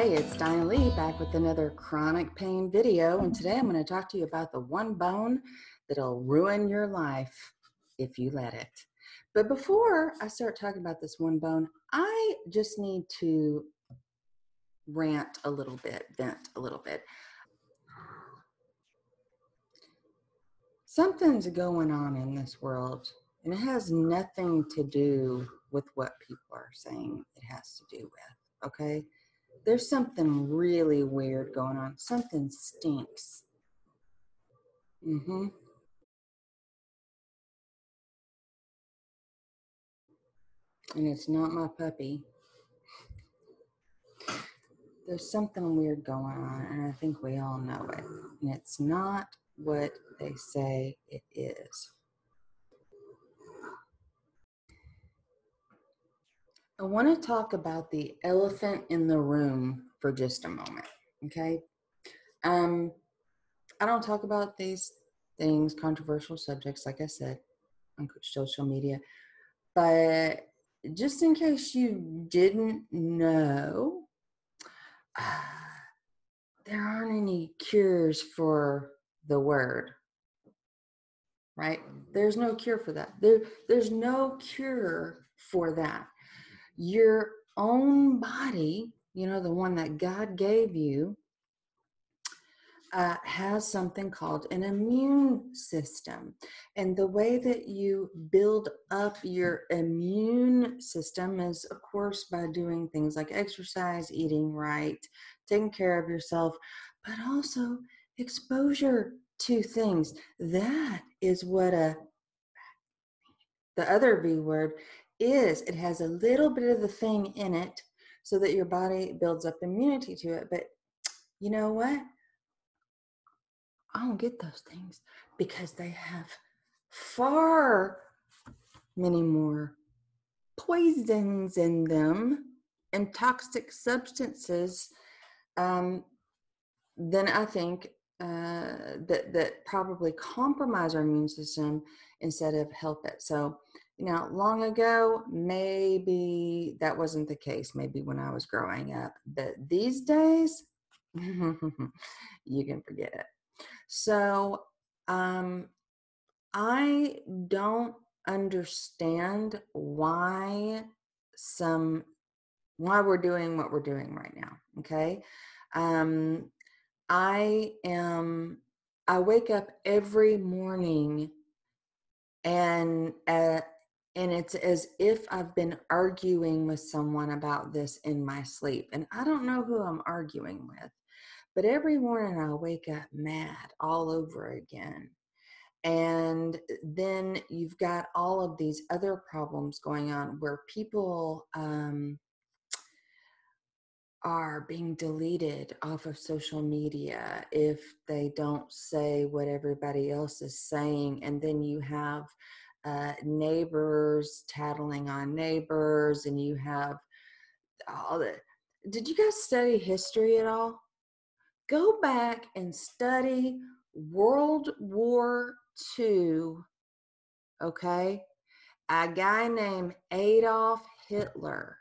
Hey, it's Donna Lee back with another chronic pain video, and today I'm going to talk to you about the one bone that'll ruin your life if you let it. But before I start talking about this one bone, I just need to rant a little bit, vent a little bit. Something's going on in this world, and it has nothing to do with what people are saying it has to do with, okay? There's something really weird going on. Something stinks. And it's not my puppy. There's something weird going on, and I think we all know it. And it's not what they say it is. I want to talk about the elephant in the room for just a moment, okay? I don't talk about these things, controversial subjects, like I said, on social media, but just in case you didn't know, there aren't any cures for the word, right? There's no cure for that. There's no cure for that. Your own body, you know, the one that God gave you, has something called an immune system. And the way that you build up your immune system is, of course, by doing things like exercise, eating right, taking care of yourself, but also exposure to things. That is what the other V word is. It has a little bit of the thing in it so that your body builds up immunity to it. But you know what? I don't get those things because they have far many more poisons in them and toxic substances than I think that probably compromise our immune system instead of help it. So, now, long ago, maybe that wasn't the case, maybe when I was growing up, but these days, you can forget it. So, I don't understand why we're doing what we're doing right now, okay? I wake up every morning and it's as if I've been arguing with someone about this in my sleep. And I don't know who I'm arguing with, but every morning I wake up mad all over again. And then you've got all of these other problems going on where people are being deleted off of social media if they don't say what everybody else is saying. And then you have neighbors tattling on neighbors, and you have all the... Did you guys study history at all? Go back and study World War II, okay? A guy named Adolf Hitler.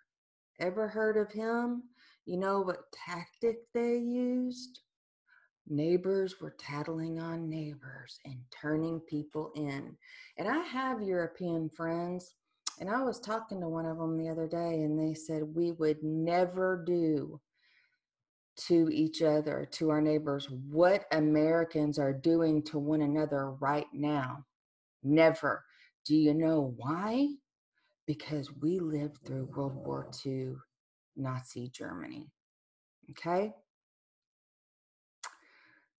Ever heard of him? You know what tactic they used? Neighbors were tattling on neighbors and turning people in. And I have European friends, and I was talking to one of them the other day, and they said we would never do to each other, to our neighbors, what Americans are doing to one another right now. Never. Do you know why? Because we lived through World War II. Nazi Germany, okay?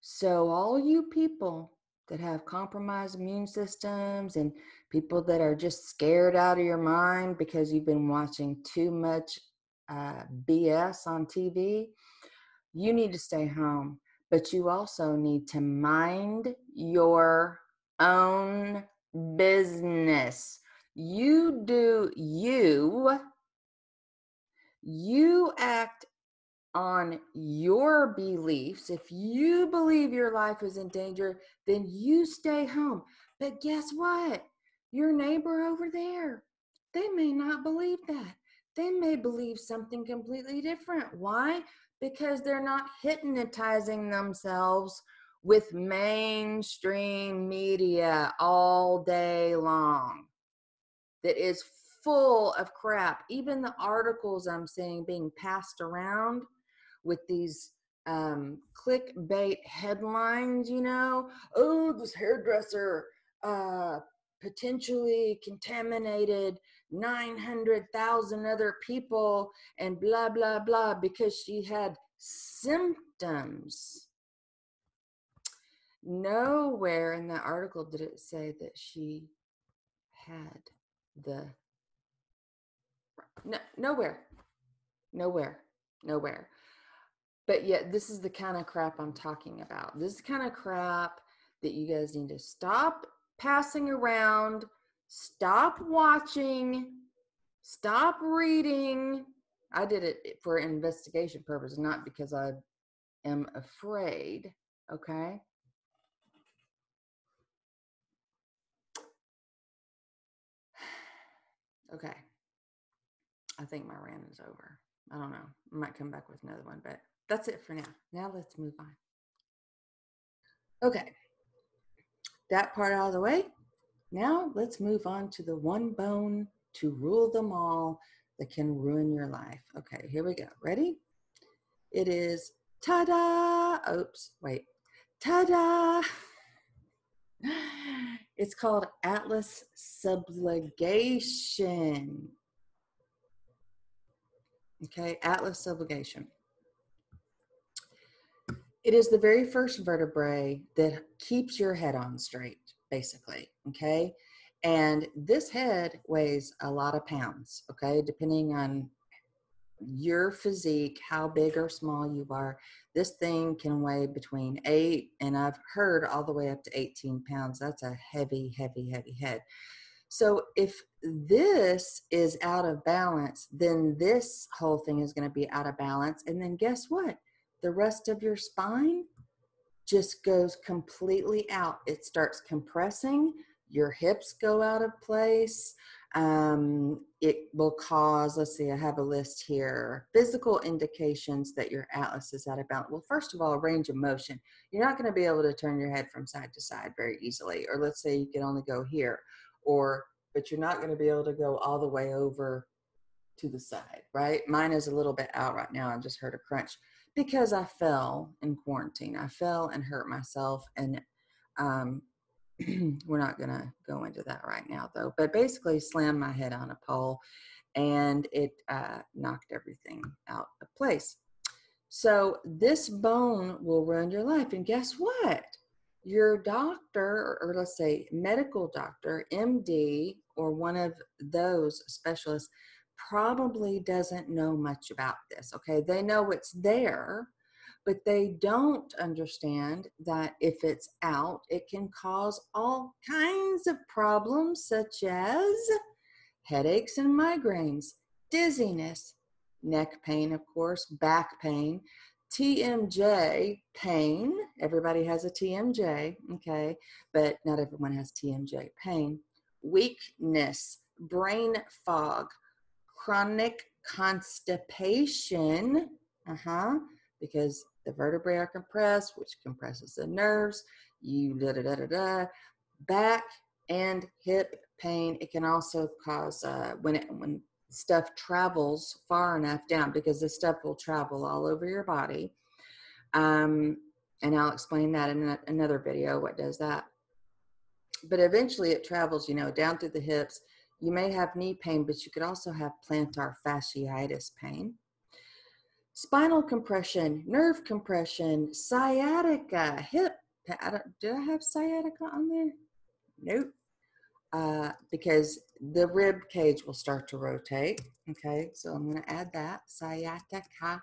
So all you people that have compromised immune systems and people that are just scared out of your mind because you've been watching too much BS on TV, you need to stay home, but you also need to mind your own business. You do you. You act on your beliefs. If you believe your life is in danger, then you stay home. But guess what? Your neighbor over there, they may not believe that. They may believe something completely different. Why? because they're not hypnotizing themselves with mainstream media all day long that is full of crap. Even the articles I'm seeing being passed around with these clickbait headlines, you know, oh, this hairdresser potentially contaminated 900,000 other people and blah, blah, blah, because she had symptoms. Nowhere in the article did it say that she had the, no, nowhere. But yet this is the kind of crap I'm talking about. This is the kind of crap that you guys need to stop passing around, stop watching, stop reading. I did it for investigation purposes, not because I am afraid, okay? Okay, I think my rant is over. I don't know, I might come back with another one, but that's it for now. Now let's move on. Okay, that part out of the way. Now let's move on to the one bone to rule them all that can ruin your life. Okay, here we go, ready? It is, ta-da, oops, wait, ta-da. It's called Atlas Subluxation. Okay, Atlas Subluxation. It is the very first vertebrae that keeps your head on straight, basically, okay? And this head weighs a lot of pounds, okay? Depending on your physique, how big or small you are, this thing can weigh between 8 and I've heard all the way up to 18 pounds. That's a heavy, heavy, heavy head. So if this is out of balance, then this whole thing is going to be out of balance. And then guess what? The rest of your spine just goes completely out. It starts compressing. Your hips go out of place. It will cause, let's see, I have a list here, physical indications that your atlas is out of balance. Well, first of all, range of motion. You're not going to be able to turn your head from side to side very easily, or let's say you can only go here, or, but you're not going to be able to go all the way over to the side, right? Mine is a little bit out right now. I just heard a crunch because I fell in quarantine. I fell and hurt myself, and we're not going to go into that right now, though, but basically slammed my head on a pole and it knocked everything out of place. So this bone will ruin your life. And guess what? Your doctor, or let's say medical doctor, MD, or one of those specialists probably doesn't know much about this, okay? They know it's there, but they don't understand that if it's out, it can cause all kinds of problems such as headaches and migraines, dizziness, neck pain, of course, back pain, TMJ pain. Everybody has a TMJ, okay, but not everyone has TMJ pain. Weakness, brain fog, chronic constipation, because the vertebrae are compressed, which compresses the nerves, back and hip pain. It can also cause, when stuff travels far enough down, because this stuff will travel all over your body. And I'll explain that in another video, what does that. But eventually it travels, you know, down through the hips. You may have knee pain, but you could also have plantar fasciitis pain. Spinal compression, nerve compression, sciatica, hip. Did I have sciatica on there? Nope. Because the rib cage will start to rotate. Okay, so I'm going to add that, sciatica.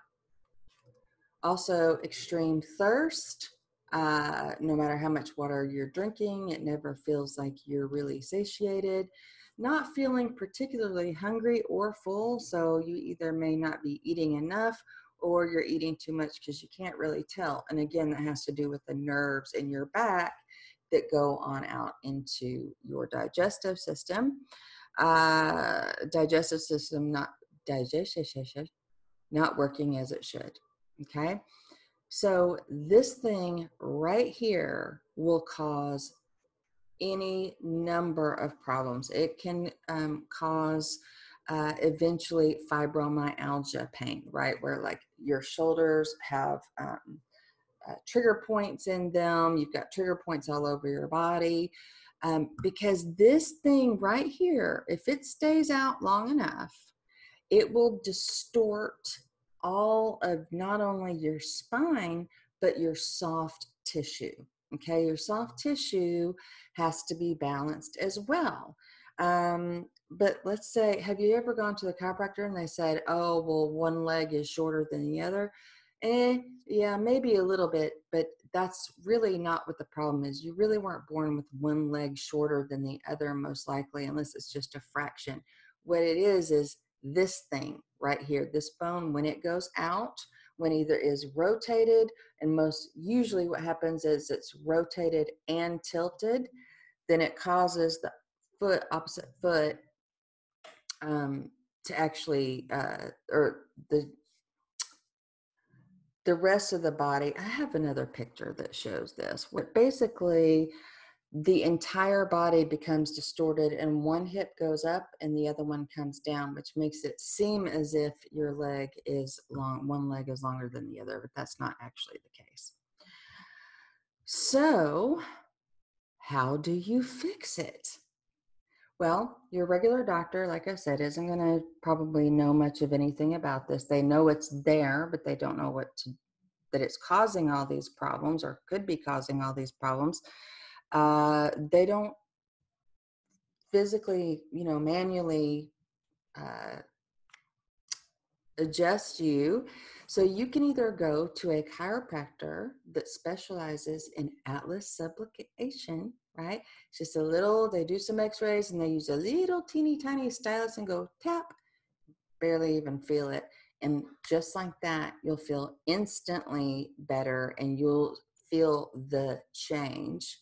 Also, extreme thirst. No matter how much water you're drinking, it never feels like you're really satiated. Not feeling particularly hungry or full, so you either may not be eating enough or you're eating too much because you can't really tell. And again, that has to do with the nerves in your back that go on out into your digestive system. Digestive system not working as it should. okay? So this thing right here will cause any number of problems. It can cause eventually fibromyalgia pain, right? Where like your shoulders have trigger points in them. You've got trigger points all over your body because this thing right here, if it stays out long enough, it will distort all of not only your spine, but your soft tissue. Okay, your soft tissue has to be balanced as well. But let's say, have you ever gone to the chiropractor and they said, oh, well, one leg is shorter than the other? Yeah, maybe a little bit, but that's really not what the problem is. You really weren't born with one leg shorter than the other, most likely, unless it's just a fraction. What it is this thing right here, this bone, when it goes out, when either is rotated, and most usually what happens is it's rotated and tilted, then it causes the foot, opposite foot, to actually, or the rest of the body. I have another picture that shows this, where basically the entire body becomes distorted and one hip goes up and the other one comes down, which makes it seem as if your leg is long, one leg is longer than the other, but that's not actually the case. So how do you fix it? Well, your regular doctor, like I said, isn't going to probably know much of anything about this. They know it's there, but they don't know what to, that it's causing all these problems or could be causing all these problems. They don't physically, you know, manually adjust you. So you can either go to a chiropractor that specializes in Atlas Subluxation, right? It's just a little, they do some x-rays and they use a little teeny tiny stylus and go tap, barely even feel it. And just like that, you'll feel instantly better and you'll feel the change.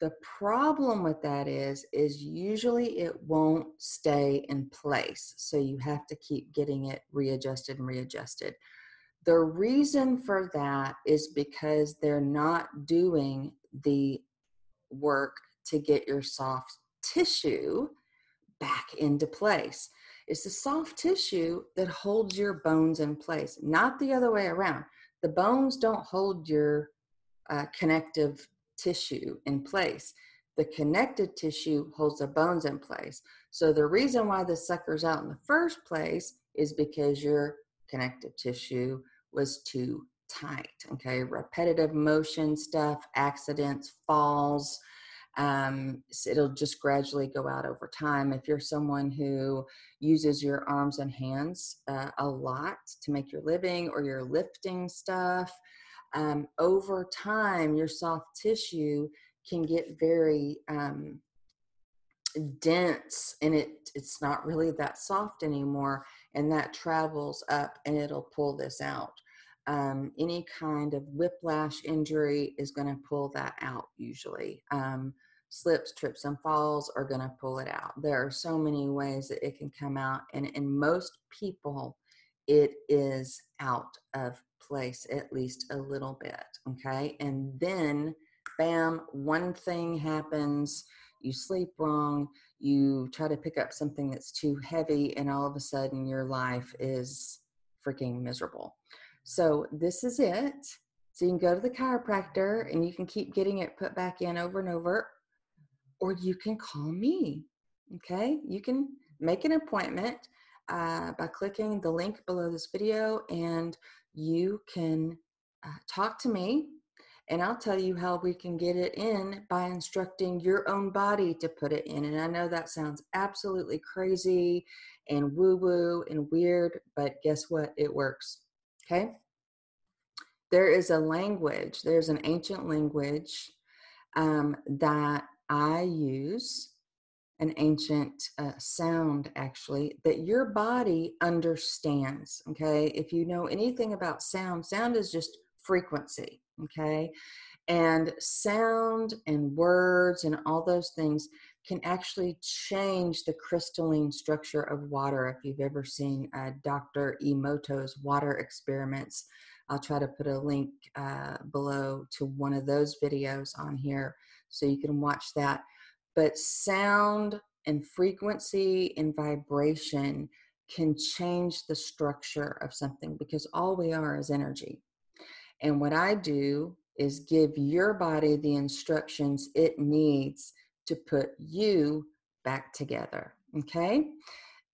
The problem with that is usually it won't stay in place. So you have to keep getting it readjusted and readjusted. The reason for that is because they're not doing the work to get your soft tissue back into place. It's the soft tissue that holds your bones in place, not the other way around. The bones don't hold your connective tissue in place. The connective tissue holds the bones in place. So the reason why this sucker's out in the first place is because your connective tissue was too tight. Okay, repetitive motion stuff, accidents, falls, it'll just gradually go out over time. If you're someone who uses your arms and hands a lot to make your living, or you're lifting stuff, over time, your soft tissue can get very dense, and it's not really that soft anymore, and that travels up, and it'll pull this out. Any kind of whiplash injury is going to pull that out usually. Slips, trips, and falls are going to pull it out. There are so many ways that it can come out, and in most people, it is out of place at least a little bit, okay? And then, bam, one thing happens, you sleep wrong, you try to pick up something that's too heavy, and all of a sudden your life is freaking miserable. So this is it. So you can go to the chiropractor and you can keep getting it put back in over and over, or you can call me, okay? You can make an appointment by clicking the link below this video, and you can talk to me, and I'll tell you how we can get it in by instructing your own body to put it in. And I know that sounds absolutely crazy and woo-woo and weird, but guess what? It works, okay? There is a language, there's an ancient language that I use, an ancient sound, actually, that your body understands, okay? If you know anything about sound, sound is just frequency, okay? And sound and words and all those things, can actually change the crystalline structure of water. If you've ever seen Dr. Emoto's water experiments, I'll try to put a link below to one of those videos on here so you can watch that. But sound and frequency and vibration can change the structure of something, because all we are is energy. And what I do is give your body the instructions it needs to put you back together, okay?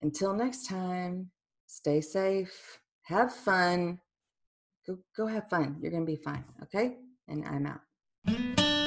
Until next time, stay safe, have fun. Go have fun. You're going to be fine, okay? And I'm out.